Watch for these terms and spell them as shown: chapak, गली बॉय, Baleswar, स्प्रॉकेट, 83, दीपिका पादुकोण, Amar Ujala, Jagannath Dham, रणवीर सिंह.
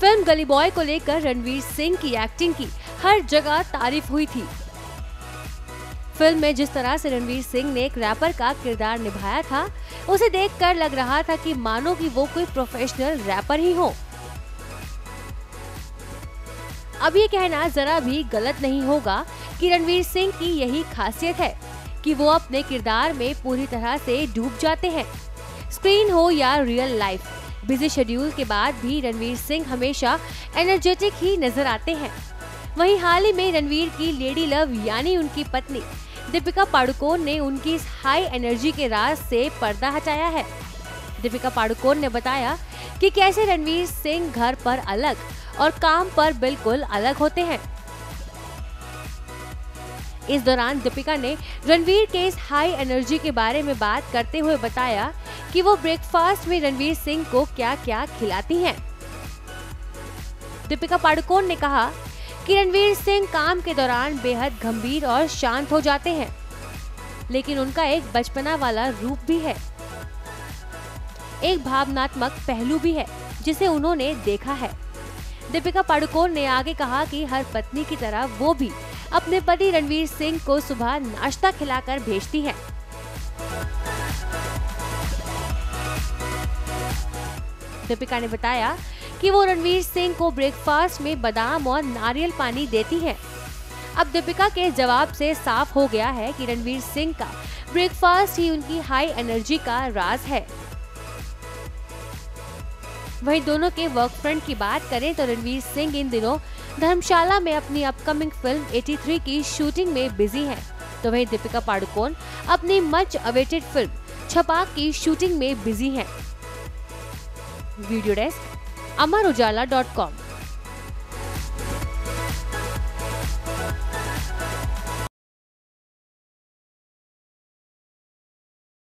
Film गली बॉय को लेकर रणवीर सिंह की एक्टिंग की हर जगह तारीफ हुई थी। फिल्म में जिस तरह से रणवीर सिंह ने एक रैपर का किरदार निभाया था, उसे देखकर लग रहा था कि मानो कि वो कोई प्रोफेशनल रैपर ही हो। अब ये कहना जरा भी गलत नहीं होगा कि रणवीर सिंह की यही खासियत है कि वो अपने किरदार में पूरी तरह से डूब जाते हैं। स्क्रीन हो या रियल लाइफ, बिजी शेड्यूल के बाद भी रणवीर सिंह हमेशा एनर्जेटिक ही नजर आते हैं। वहीं हाल ही में रणवीर की लेडी लव यानी उनकी पत्नी दीपिका पादुकोण ने उनकी इस हाई एनर्जी के राज से पर्दा हटाया है। दीपिका पादुकोण ने बताया कि कैसे रणवीर सिंह घर पर अलग और काम पर बिल्कुल अलग होते हैं। इस दौरान दीपिका ने रणवीर के इस हाई एनर्जी के बारे में बात करते हुए बताया कि वो ब्रेकफास्ट में रणवीर सिंह को क्या क्या खिलाती हैं। दीपिका पादुकोण ने कहा कि रणवीर सिंह काम के दौरान बेहद गंभीर और शांत हो जाते हैं, लेकिन उनका एक बचपना वाला रूप भी है, एक भावनात्मक पहलू भी है जिसे उन्होंने देखा है। दीपिका पादुकोण ने आगे कहा कि हर पत्नी की तरह वो भी अपने पति रणवीर सिंह को सुबह नाश्ता खिलाकर भेजती है। दीपिका ने बताया कि वो रणवीर सिंह को ब्रेकफास्ट में बादाम और नारियल पानी देती हैं। अब दीपिका के जवाब से साफ हो गया है कि रणवीर सिंह का ब्रेकफास्ट ही उनकी हाई एनर्जी का राज है। वहीं दोनों के वर्क फ्रंट की बात करें तो रणवीर सिंह इन दिनों धर्मशाला में अपनी अपकमिंग फिल्म 83 की शूटिंग में बिजी हैं, तो वहीं दीपिका पादुकोण अपनी मच अवेटेड फिल्म छपाक की शूटिंग में बिजी हैं। Video desk, Amar Ujala .com।